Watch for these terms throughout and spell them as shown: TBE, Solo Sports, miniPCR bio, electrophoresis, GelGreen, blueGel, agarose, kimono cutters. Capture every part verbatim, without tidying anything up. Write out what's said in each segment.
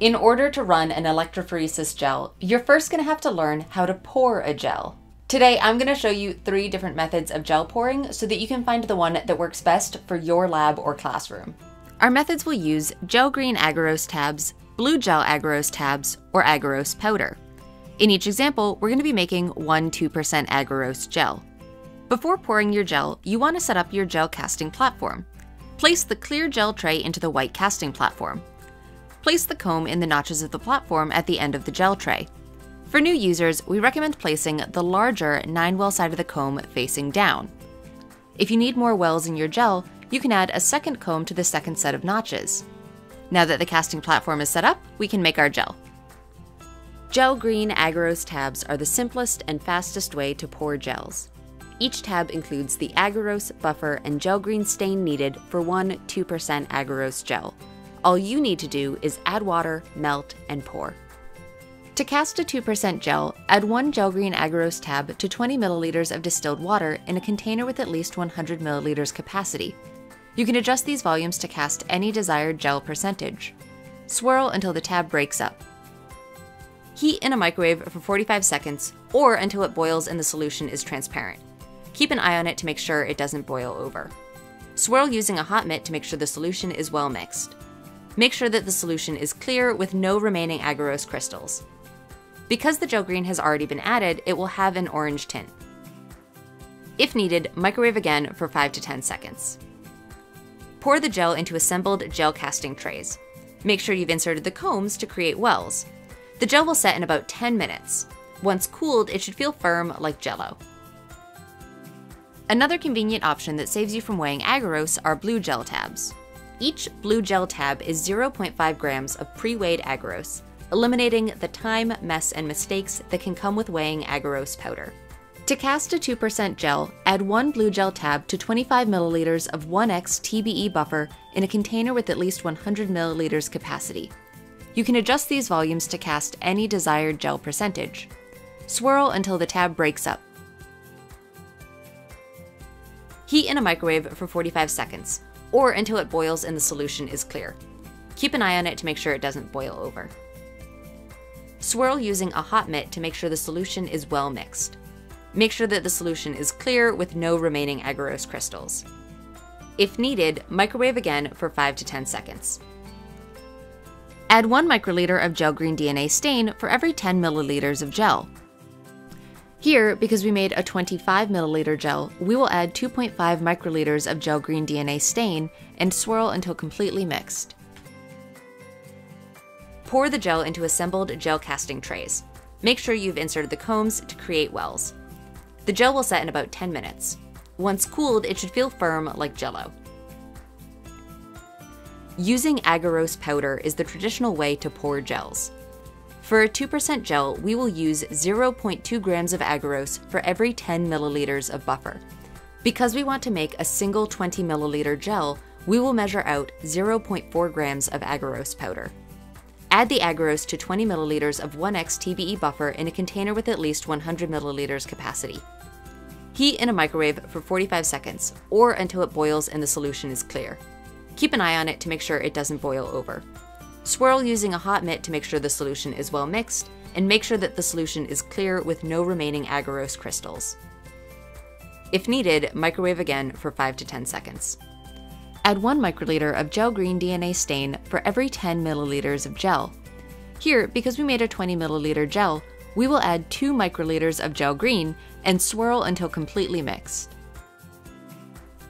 In order to run an electrophoresis gel, you're first gonna have to learn how to pour a gel. Today, I'm gonna show you three different methods of gel pouring so that you can find the one that works best for your lab or classroom. Our methods will use GelGreen agarose tabs, blueGel agarose tabs, or agarose powder. In each example, we're gonna be making one two percent agarose gel. Before pouring your gel, you wanna set up your gel casting platform. Place the clear gel tray into the white casting platform. Place the comb in the notches of the platform at the end of the gel tray. For new users, we recommend placing the larger nine well side of the comb facing down. If you need more wells in your gel, you can add a second comb to the second set of notches. Now that the casting platform is set up, we can make our gel. GelGreen agarose tabs are the simplest and fastest way to pour gels. Each tab includes the agarose, buffer, and GelGreen stain needed for one two percent agarose gel. All you need to do is add water, melt, and pour. To cast a two percent gel, add one GelGreen agarose tab to twenty milliliters of distilled water in a container with at least one hundred milliliters capacity. You can adjust these volumes to cast any desired gel percentage. Swirl until the tab breaks up. Heat in a microwave for forty-five seconds or until it boils and the solution is transparent. Keep an eye on it to make sure it doesn't boil over. Swirl using a hot mitt to make sure the solution is well mixed. Make sure that the solution is clear with no remaining agarose crystals. Because the GelGreen has already been added, it will have an orange tint. If needed, microwave again for five to ten seconds. Pour the gel into assembled gel casting trays. Make sure you've inserted the combs to create wells. The gel will set in about ten minutes. Once cooled, it should feel firm like Jell-O. Another convenient option that saves you from weighing agarose are blueGel tabs. Each blueGel tab is zero point five grams of pre-weighed agarose, eliminating the time, mess, and mistakes that can come with weighing agarose powder. To cast a two percent gel, add one blueGel tab to twenty-five milliliters of one X T B E buffer in a container with at least one hundred milliliters capacity. You can adjust these volumes to cast any desired gel percentage. Swirl until the tab breaks up. Heat in a microwave for forty-five seconds. Or until it boils and the solution is clear. Keep an eye on it to make sure it doesn't boil over. Swirl using a hot mitt to make sure the solution is well mixed. Make sure that the solution is clear with no remaining agarose crystals. If needed, microwave again for five to ten seconds. Add one microliter of GelGreen D N A stain for every ten milliliters of gel. Here, because we made a twenty-five milliliter gel, we will add two point five microliters of GelGreen D N A stain and swirl until completely mixed. Pour the gel into assembled gel casting trays. Make sure you've inserted the combs to create wells. The gel will set in about ten minutes. Once cooled, it should feel firm like Jell-O. Using agarose powder is the traditional way to pour gels. For a two percent gel, we will use zero point two grams of agarose for every ten milliliters of buffer. Because we want to make a single twenty milliliter gel, we will measure out zero point four grams of agarose powder. Add the agarose to twenty milliliters of one X T B E buffer in a container with at least one hundred milliliters capacity. Heat in a microwave for forty-five seconds or until it boils and the solution is clear. Keep an eye on it to make sure it doesn't boil over. Swirl using a hot mitt to make sure the solution is well mixed, and make sure that the solution is clear with no remaining agarose crystals. If needed, microwave again for five to ten seconds. Add one microliter of GelGreen D N A stain for every ten milliliters of gel. Here, because we made a twenty milliliter gel, we will add two microliters of GelGreen and swirl until completely mixed.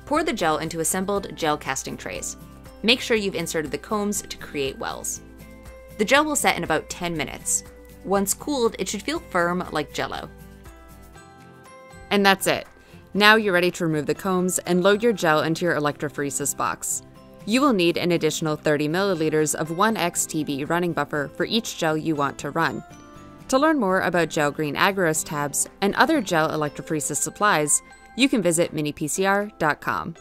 Pour the gel into assembled gel casting trays. Make sure you've inserted the combs to create wells. The gel will set in about ten minutes. Once cooled, it should feel firm like Jell-O. And that's it. Now you're ready to remove the combs and load your gel into your electrophoresis box. You will need an additional thirty milliliters of one X T B E running buffer for each gel you want to run. To learn more about GelGreen agarose tabs and other gel electrophoresis supplies, you can visit mini P C R dot com.